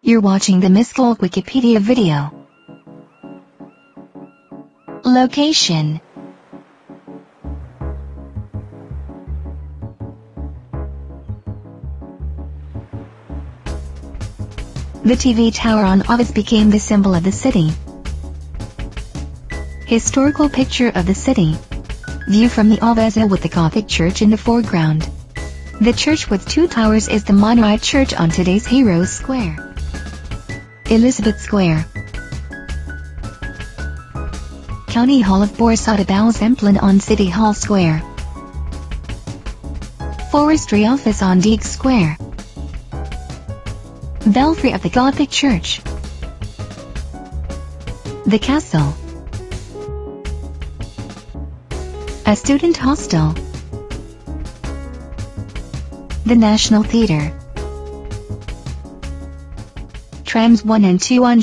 You're watching the Miskolc Wikipedia video. Location: the TV tower on Avas became the symbol of the city. Historical picture of the city. View from the Avasa with the Gothic church in the foreground. The church with two towers is the Minorite church on today's Heroes Square. Elizabeth Square. County Hall of Borsod-Abaúj-Zemplén on City Hall Square. Forestry Office on Deeg Square. Belfry of the Gothic church. The castle. A student hostel. The National Theatre. Trams 1 and 2 on